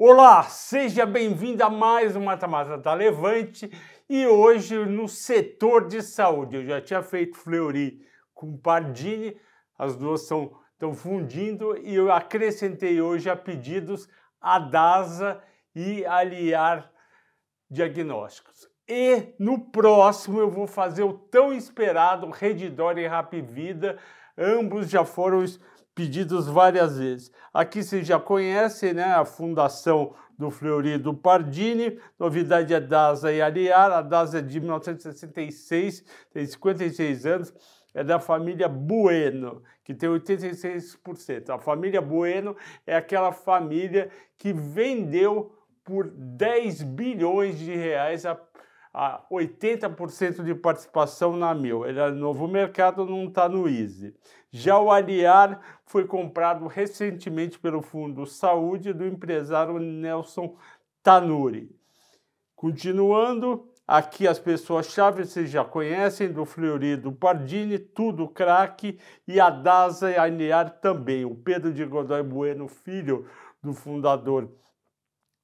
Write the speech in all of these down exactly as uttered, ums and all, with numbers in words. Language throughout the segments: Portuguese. Olá, seja bem-vindo a mais um Matamata da Levante e hoje no setor de saúde. Eu já tinha feito Fleury com Pardini, as duas são, estão fundindo e eu acrescentei hoje a pedidos a DASA e Alliar Diagnósticos. E no próximo eu vou fazer o tão esperado Rede D'Or e Rapivida, ambos já foram pedidos várias vezes. Aqui vocês já conhecem, né, a fundação do Fleury e do Pardini, novidade é DASA e Alliar. A DASA é de mil novecentos e sessenta e seis, tem cinquenta e seis anos, é da família Bueno, que tem oitenta e seis por cento. A família Bueno é aquela família que vendeu por dez bilhões de reais a, a oitenta por cento de participação na Amil. Ele é novo mercado, não está no Easy. Já o Alliar foi comprado recentemente pelo Fundo Saúde do empresário Nelson Tanure. Continuando, aqui as pessoas-chave vocês já conhecem, do Fleury, do Pardini, tudo craque, e a DASA e a Alliar também. O Pedro de Godoy Bueno, filho do fundador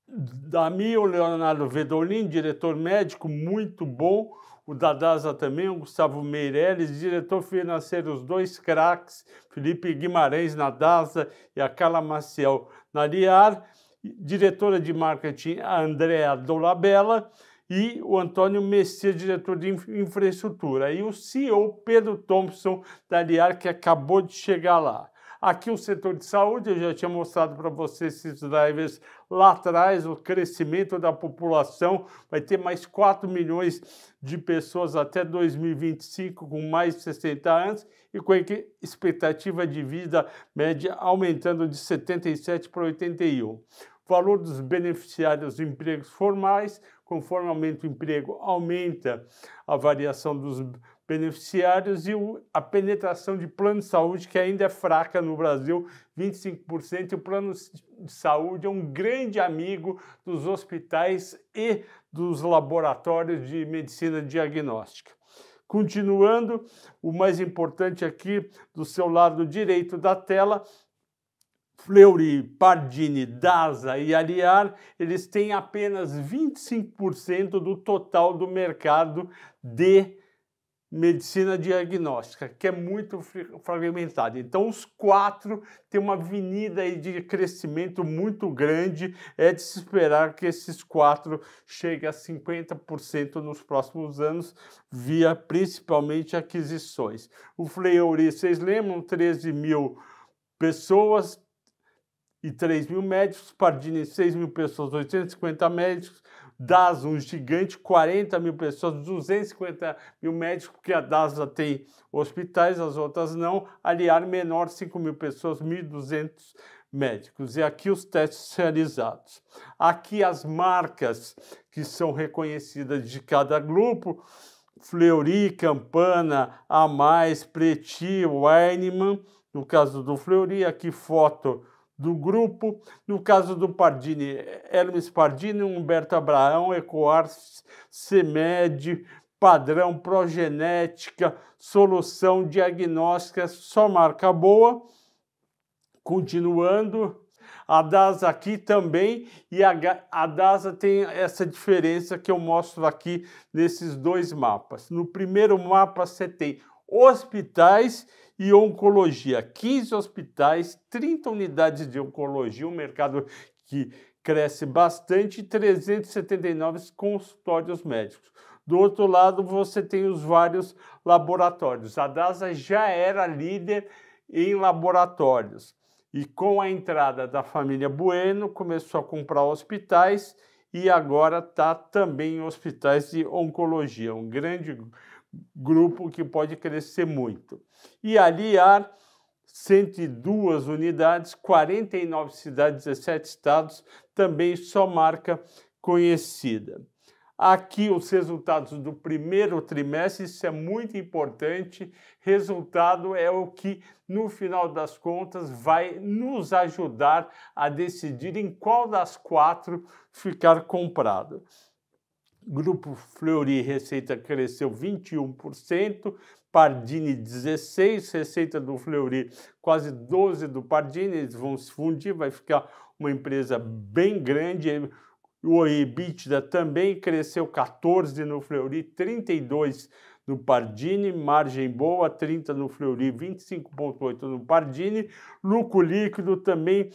da Amil, Leonardo Vedolin, diretor médico, muito bom. O da DASA também, o Gustavo Meirelles, diretor financeiro, os dois craques, Felipe Guimarães na DASA e a Carla Maciel na Alliar, diretora de marketing, a Andréa Dolabella, e o Antônio Messias, diretor de infraestrutura, e o C E O Pedro Thompson da Alliar, que acabou de chegar lá. Aqui o setor de saúde, eu já tinha mostrado para vocês esses drivers lá atrás, o crescimento da população, vai ter mais quatro milhões de pessoas até dois mil e vinte e cinco, com mais de sessenta anos, e com a expectativa de vida média aumentando de setenta e sete para oitenta e um. O valor dos beneficiários de empregos formais, conforme aumenta o emprego, aumenta a variação dos beneficiários, e o, a penetração de plano de saúde, que ainda é fraca no Brasil, vinte e cinco por cento, e o plano de saúde é um grande amigo dos hospitais e dos laboratórios de medicina diagnóstica. Continuando, o mais importante aqui do seu lado direito da tela, Fleury, Pardini, DASA e Alliar, eles têm apenas vinte e cinco por cento do total do mercado de medicina diagnóstica, que é muito fragmentada. Então, os quatro têm uma avenida aí de crescimento muito grande. É de se esperar que esses quatro cheguem a cinquenta por cento nos próximos anos, via principalmente aquisições. O Fleury, vocês lembram, treze mil pessoas e três mil médicos. Pardini, seis mil pessoas, oitocentos e cinquenta médicos. DASA, um gigante, quarenta mil pessoas, duzentos e cinquenta mil médicos, porque a DASA tem hospitais, as outras não. Alliar menor, cinco mil pessoas, mil e duzentos médicos. E aqui os testes realizados. Aqui as marcas que são reconhecidas de cada grupo: Fleury, Campana, Amais, Preti, Weinmann. No caso do Fleury, aqui foto do grupo. No caso do Pardini, Hermes Pardini, Humberto Abraão, Ecoarcis, CEMED, Padrão, Progenética, Solução Diagnóstica, só marca boa. Continuando, a DASA aqui também, e a, a DASA tem essa diferença que eu mostro aqui nesses dois mapas. No primeiro mapa você tem hospitais e oncologia, quinze hospitais, trinta unidades de oncologia, um mercado que cresce bastante, e trezentos e setenta e nove consultórios médicos. Do outro lado, você tem os vários laboratórios. A DASA já era líder em laboratórios e, com a entrada da família Bueno, começou a comprar hospitais e agora está também em hospitais de oncologia, um grande grupo que pode crescer muito. E Alliar, cento e duas unidades, quarenta e nove cidades, dezessete estados, também só marca conhecida. Aqui os resultados do primeiro trimestre, isso é muito importante. Resultado é o que, no final das contas, vai nos ajudar a decidir em qual das quatro ficar comprado. Grupo Fleury, receita cresceu vinte e um por cento, Pardini dezesseis por cento, receita do Fleury quase doze por cento do Pardini, eles vão se fundir, vai ficar uma empresa bem grande. O EBITDA também cresceu quatorze por cento no Fleury, trinta e dois por cento no Pardini, margem boa, trinta por cento no Fleury, vinte e cinco vírgula oito por cento no Pardini. Lucro líquido também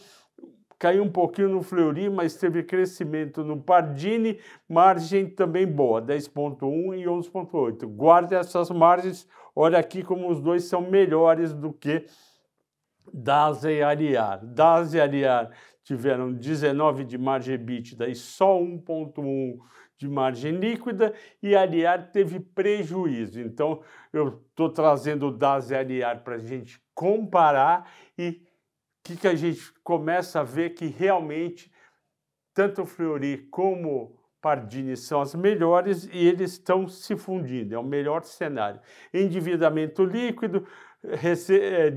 caiu um pouquinho no Fleury, mas teve crescimento no Pardini, margem também boa, dez vírgula um por cento e onze vírgula oito por cento. Guarda essas margens, olha aqui como os dois são melhores do que DASA e Alliar. DASA e Alliar tiveram dezenove por cento de margem EBITDA e só um vírgula um por cento de margem líquida, e Alliar teve prejuízo. Então, eu estou trazendo o DASA e Alliar para a gente comparar, e o que, que a gente começa a ver que realmente tanto o Fleury como Pardini são as melhores e eles estão se fundindo, é o melhor cenário. Endividamento líquido,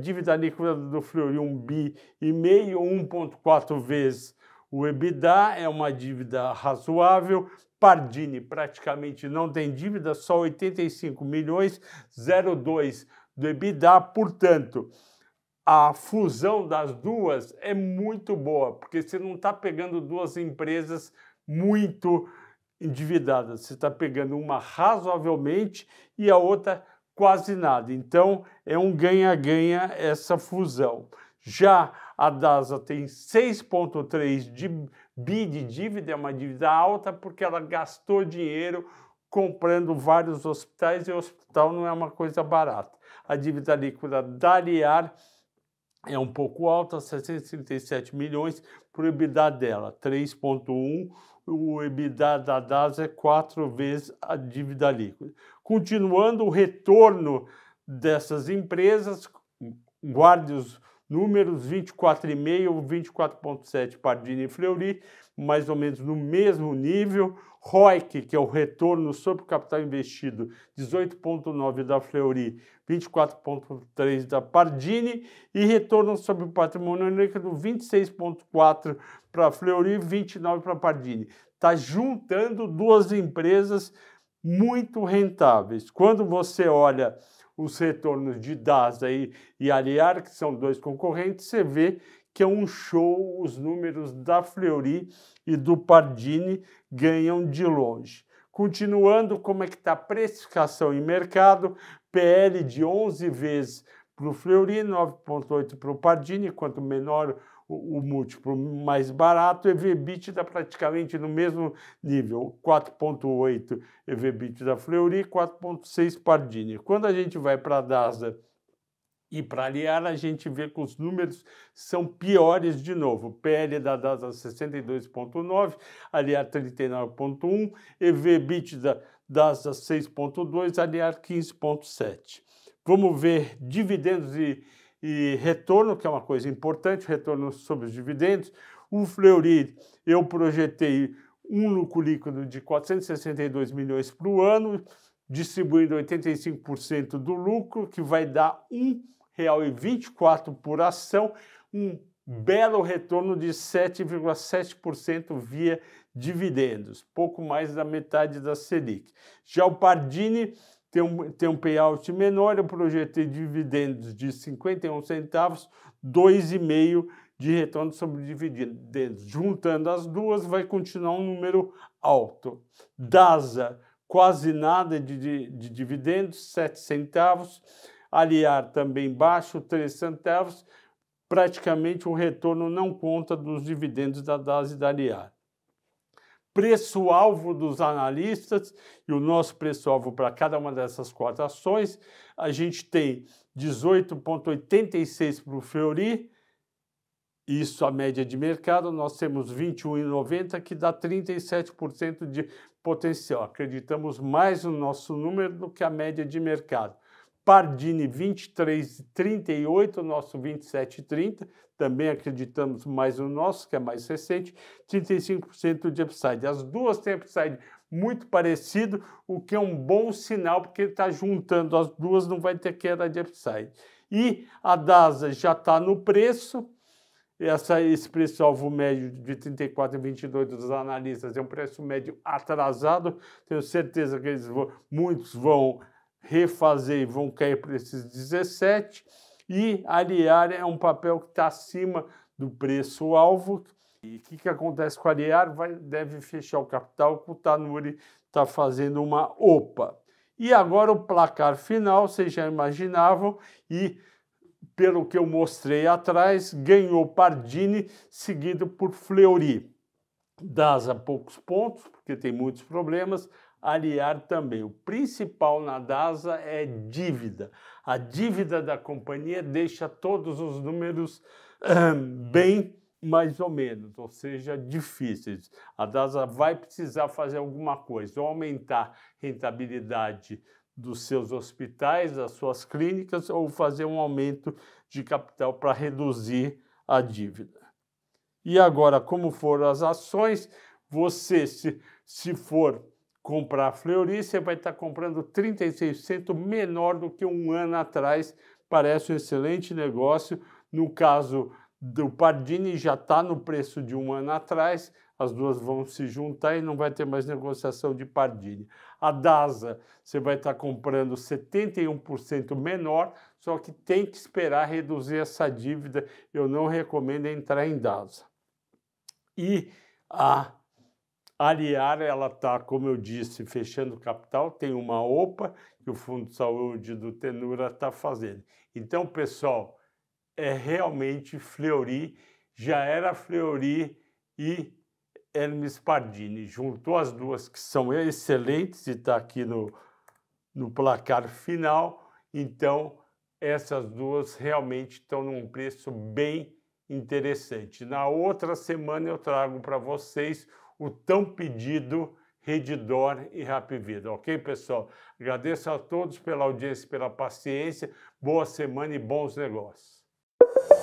dívida líquida do Fleury um bi e meio, um vírgula quatro vezes o EBITDA, é uma dívida razoável. Pardini praticamente não tem dívida, só oitenta e cinco milhões, zero vírgula dois do EBITDA, portanto, a fusão das duas é muito boa, porque você não está pegando duas empresas muito endividadas, você está pegando uma razoavelmente e a outra quase nada. Então, é um ganha-ganha essa fusão. Já a DASA tem seis vírgula três bi de dívida, é uma dívida alta, porque ela gastou dinheiro comprando vários hospitais, e o hospital não é uma coisa barata. A dívida líquida da Alliar é um pouco alta, setecentos e trinta e sete milhões para o EBITDA dela, três vírgula um. O EBITDA da DASA é quatro vezes a dívida líquida. Continuando o retorno dessas empresas, guarde os números, vinte e quatro vírgula cinco, vinte e quatro vírgula sete Pardini e Fleury, mais ou menos no mesmo nível. R O I C, que é o retorno sobre o capital investido, dezoito vírgula nove da Fleury, vinte e quatro vírgula três da Pardini, e retorno sobre o patrimônio líquido, vinte e seis vírgula quatro para a Fleury, vinte e nove para a Pardini. Está juntando duas empresas muito rentáveis. Quando você olha os retornos de DASA e, e Alliar, que são dois concorrentes, você vê que é um show, os números da Fleury e do Pardini ganham de longe. Continuando, como é que está a precificação em mercado? P L de onze vezes para o Fleury, nove vírgula oito para o Pardini, quanto menor o, o múltiplo, mais barato. EBITDA praticamente no mesmo nível, quatro vírgula oito EBITDA da Fleury, quatro vírgula seis Pardini. Quando a gente vai para a DASA e para Alliar, a gente vê que os números são piores de novo. P L da DASA sessenta e dois vírgula nove, Alliar trinta e nove vírgula um, EBITDA DASA seis vírgula dois, Alliar quinze vírgula sete. Vamos ver dividendos e, e retorno, que é uma coisa importante, retorno sobre os dividendos. O Fleury, eu projetei um lucro líquido de quatrocentos e sessenta e dois milhões para o ano, distribuindo oitenta e cinco por cento do lucro, que vai dar um real e vinte e quatro centavos por ação, um belo retorno de sete vírgula sete por cento via dividendos, pouco mais da metade da Selic. Já o Pardini tem um, tem um payout menor, eu projetei dividendos de cinquenta e um centavos, dois vírgula cinco por cento de retorno sobre dividendos. Juntando as duas, vai continuar um número alto. DASA, quase nada de, de, de dividendos, sete centavos. Alliar também baixo, três centavos. Praticamente o retorno não conta dos dividendos da DASA e da Alliar. Preço-alvo dos analistas, e o nosso preço-alvo para cada uma dessas quatro ações, a gente tem dezoito vírgula oitenta e seis para o Fleury, isso a média de mercado, nós temos vinte e um vírgula noventa, que dá trinta e sete por cento de potencial. Acreditamos mais no nosso número do que a média de mercado. Pardini vinte e três vírgula trinta e oito, nosso vinte e sete vírgula trinta, também acreditamos mais no nosso, que é mais recente, trinta e cinco por cento de upside. As duas têm upside muito parecido, o que é um bom sinal, porque está juntando as duas, não vai ter queda de upside. E a DASA já está no preço, Essa, esse preço-alvo médio de trinta e quatro vírgula vinte e dois dos analistas é um preço médio atrasado. Tenho certeza que eles vão, muitos vão refazer e vão cair para esses dezessete. E Alliar é um papel que está acima do preço-alvo. E o que, que acontece com Alliar? Vai, deve fechar o capital, o Tanure está fazendo uma opa. E agora o placar final, vocês já imaginavam, e pelo que eu mostrei atrás, ganhou Pardini, seguido por Fleury. DASA poucos pontos, porque tem muitos problemas, Alliar também. O principal na DASA é dívida. A dívida da companhia deixa todos os números hum, bem mais ou menos, ou seja, difíceis. A DASA vai precisar fazer alguma coisa, ou aumentar a rentabilidade dos seus hospitais, das suas clínicas, ou fazer um aumento de capital para reduzir a dívida. E agora, como foram as ações? Você, se, se for comprar a Fleury, você vai estar comprando trinta e seis por cento menor do que um ano atrás. Parece um excelente negócio. No caso do Pardini, já está no preço de um ano atrás. As duas vão se juntar e não vai ter mais negociação de Pardini. A DASA, você vai estar comprando setenta e um por cento menor, só que tem que esperar reduzir essa dívida. Eu não recomendo entrar em DASA. E a Alliar, ela está, como eu disse, fechando o capital, tem uma OPA que o Fundo de Saúde do Tanure está fazendo. Então, pessoal, é realmente Fleury, já era Fleury e Hermes Pardini, juntou as duas que são excelentes e está aqui no, no placar final. Então, essas duas realmente estão num preço bem interessante. Na outra semana eu trago para vocês o tão pedido Rede D'Or e Rapivida. Ok, pessoal? Agradeço a todos pela audiência e pela paciência. Boa semana e bons negócios.